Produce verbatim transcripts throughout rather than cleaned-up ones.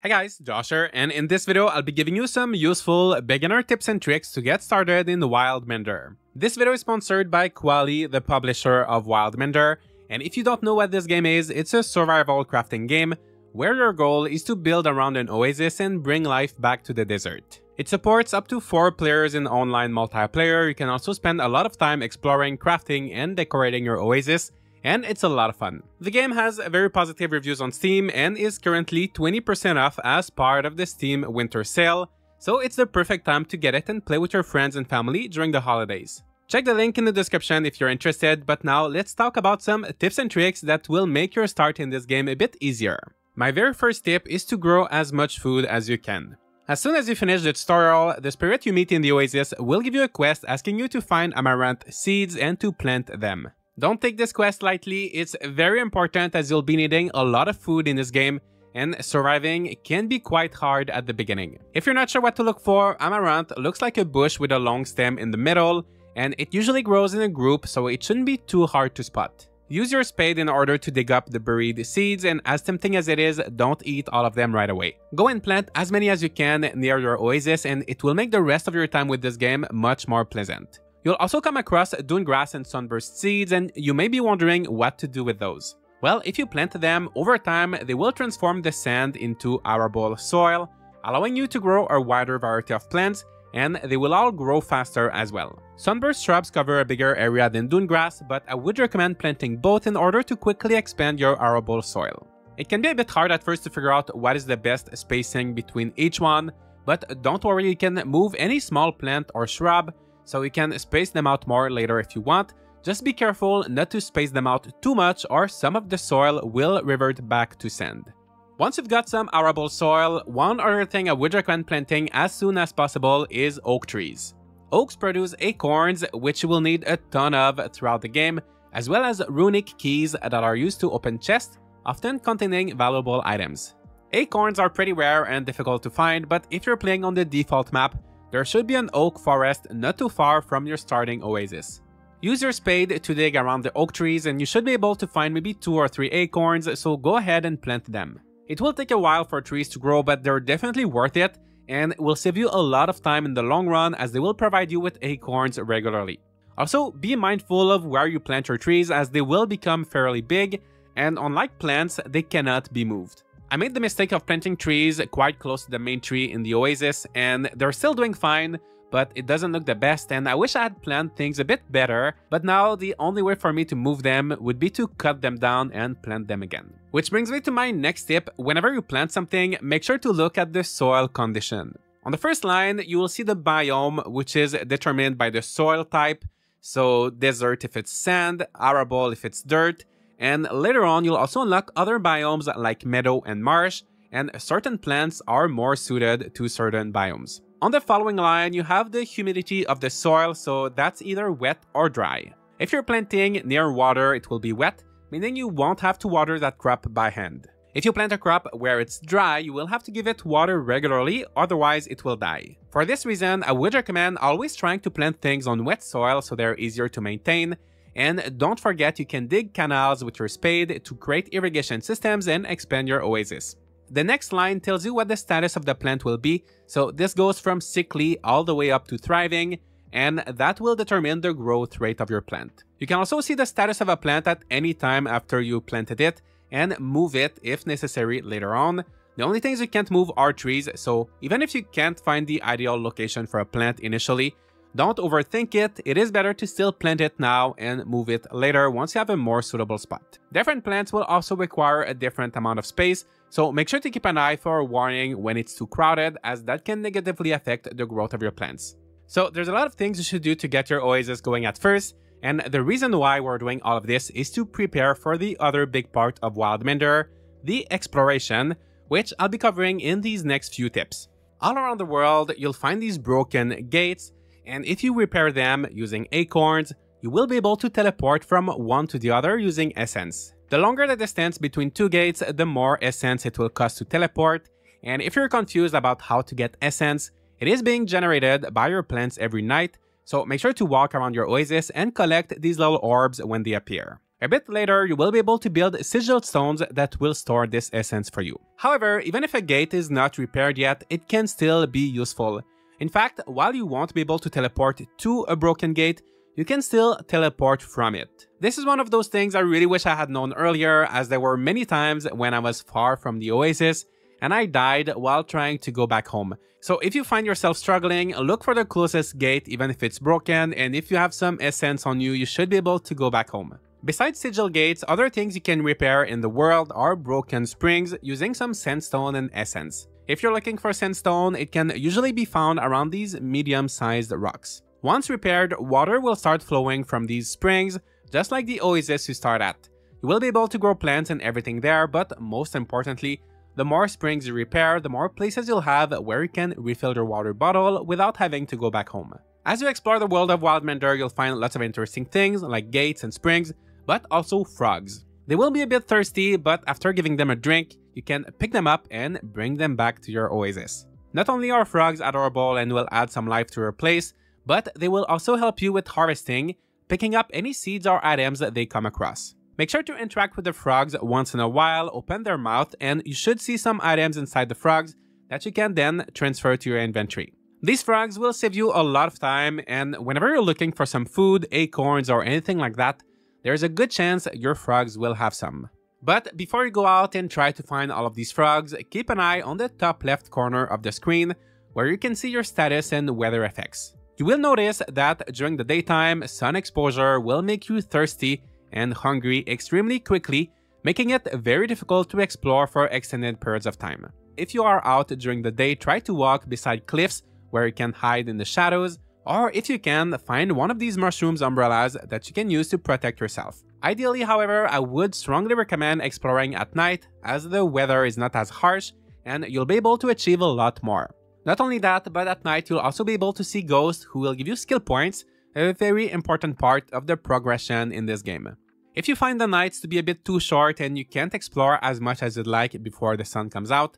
Hey guys, Josh here, and in this video I'll be giving you some useful beginner tips and tricks to get started in the Wildmender. This video is sponsored by Kwalee, the publisher of Wildmender, and if you don't know what this game is, it's a survival crafting game where your goal is to build around an oasis and bring life back to the desert. It supports up to four players in online multiplayer. You can also spend a lot of time exploring, crafting and decorating your oasis, and it's a lot of fun. The game has very positive reviews on Steam and is currently twenty percent off as part of the Steam winter sale, so it's the perfect time to get it and play with your friends and family during the holidays. Check the link in the description if you're interested, but now let's talk about some tips and tricks that will make your start in this game a bit easier. My very first tip is to grow as much food as you can. As soon as you finish the tutorial, the spirit you meet in the oasis will give you a quest asking you to find amaranth seeds and to plant them. Don't take this quest lightly, it's very important as you'll be needing a lot of food in this game, and surviving can be quite hard at the beginning. If you're not sure what to look for, amaranth looks like a bush with a long stem in the middle, and it usually grows in a group, so it shouldn't be too hard to spot. Use your spade in order to dig up the buried seeds, and as tempting as it is, don't eat all of them right away. Go and plant as many as you can near your oasis, and it will make the rest of your time with this game much more pleasant. You'll also come across Dunegrass and Sunburst seeds, and you may be wondering what to do with those. Well, if you plant them, over time they will transform the sand into arable soil, allowing you to grow a wider variety of plants, and they will all grow faster as well. Sunburst shrubs cover a bigger area than Dunegrass, but I would recommend planting both in order to quickly expand your arable soil. It can be a bit hard at first to figure out what is the best spacing between each one, but don't worry, you can move any small plant or shrub, so you can space them out more later if you want. Just be careful not to space them out too much, or some of the soil will revert back to sand. Once you've got some arable soil, one other thing I would recommend planting as soon as possible is oak trees. Oaks produce acorns, which you will need a ton of throughout the game, as well as runic keys that are used to open chests, often containing valuable items. Acorns are pretty rare and difficult to find, but if you're playing on the default map, there should be an oak forest not too far from your starting oasis. Use your spade to dig around the oak trees, and you should be able to find maybe two or three acorns, so go ahead and plant them. It will take a while for trees to grow, but they're definitely worth it, and will save you a lot of time in the long run, as they will provide you with acorns regularly. Also, be mindful of where you plant your trees, as they will become fairly big, and unlike plants, they cannot be moved. I made the mistake of planting trees quite close to the main tree in the oasis, and they're still doing fine, but it doesn't look the best, and I wish I had planned things a bit better, but now the only way for me to move them would be to cut them down and plant them again. Which brings me to my next tip: whenever you plant something, make sure to look at the soil condition. On the first line, you will see the biome, which is determined by the soil type, so desert if it's sand, arable if it's dirt, and later on you'll also unlock other biomes like meadow and marsh, and certain plants are more suited to certain biomes. On the following line, you have the humidity of the soil, so that's either wet or dry. If you're planting near water, it will be wet, meaning you won't have to water that crop by hand. If you plant a crop where it's dry, you will have to give it water regularly, otherwise it will die. For this reason, I would recommend always trying to plant things on wet soil so they're easier to maintain. And don't forget, you can dig canals with your spade to create irrigation systems and expand your oasis. The next line tells you what the status of the plant will be, so this goes from sickly all the way up to thriving, and that will determine the growth rate of your plant. You can also see the status of a plant at any time after you planted it, and move it if necessary later on. The only things you can't move are trees, so even if you can't find the ideal location for a plant initially, don't overthink it, it is better to still plant it now and move it later once you have a more suitable spot. Different plants will also require a different amount of space, so make sure to keep an eye for a warning when it's too crowded, as that can negatively affect the growth of your plants. So there's a lot of things you should do to get your oasis going at first, and the reason why we're doing all of this is to prepare for the other big part of Wildmender, the exploration, which I'll be covering in these next few tips. All around the world, you'll find these broken gates, and if you repair them using acorns, you will be able to teleport from one to the other using essence. The longer the distance between two gates, the more essence it will cost to teleport, and if you're confused about how to get essence, it is being generated by your plants every night, so make sure to walk around your oasis and collect these little orbs when they appear. A bit later, you will be able to build sigiled stones that will store this essence for you. However, even if a gate is not repaired yet, it can still be useful. In fact, while you won't be able to teleport to a broken gate, you can still teleport from it. This is one of those things I really wish I had known earlier, as there were many times when I was far from the oasis and I died while trying to go back home. So if you find yourself struggling, look for the closest gate even if it's broken, and if you have some essence on you, you should be able to go back home. Besides sigil gates, other things you can repair in the world are broken springs using some sandstone and essence. If you're looking for sandstone, it can usually be found around these medium-sized rocks. Once repaired, water will start flowing from these springs, just like the oasis you start at. You will be able to grow plants and everything there, but most importantly, the more springs you repair, the more places you'll have where you can refill your water bottle without having to go back home. As you explore the world of Wildmender, you'll find lots of interesting things like gates and springs, but also frogs. They will be a bit thirsty, but after giving them a drink, you can pick them up and bring them back to your oasis. Not only are frogs adorable and will add some life to your place, but they will also help you with harvesting, picking up any seeds or items that they come across. Make sure to interact with the frogs once in a while, open their mouth, and you should see some items inside the frogs that you can then transfer to your inventory. These frogs will save you a lot of time, and whenever you're looking for some food, acorns, or anything like that, there's a good chance your frogs will have some. But before you go out and try to find all of these frogs, keep an eye on the top left corner of the screen, where you can see your status and weather effects. You will notice that during the daytime, sun exposure will make you thirsty and hungry extremely quickly, making it very difficult to explore for extended periods of time. If you are out during the day, try to walk beside cliffs where you can hide in the shadows, or if you can, find one of these mushrooms umbrellas that you can use to protect yourself. Ideally, however, I would strongly recommend exploring at night, as the weather is not as harsh and you'll be able to achieve a lot more. Not only that, but at night you'll also be able to see ghosts who will give you skill points, a very important part of the progression in this game. If you find the nights to be a bit too short and you can't explore as much as you'd like before the sun comes out,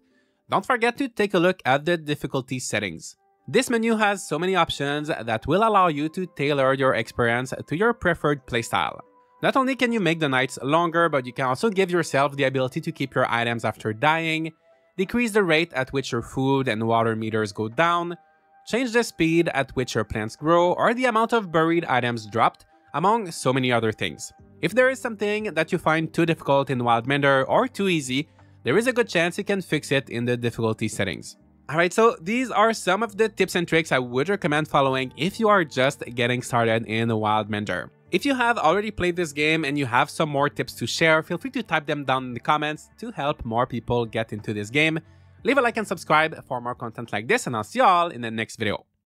don't forget to take a look at the difficulty settings. This menu has so many options that will allow you to tailor your experience to your preferred playstyle. Not only can you make the nights longer, but you can also give yourself the ability to keep your items after dying, decrease the rate at which your food and water meters go down, change the speed at which your plants grow, or the amount of buried items dropped, among so many other things. If there is something that you find too difficult in Wildmender or too easy, there is a good chance you can fix it in the difficulty settings. Alright, so these are some of the tips and tricks I would recommend following if you are just getting started in Wildmender. If you have already played this game and you have some more tips to share, feel free to type them down in the comments to help more people get into this game. Leave a like and subscribe for more content like this, and I'll see y'all in the next video.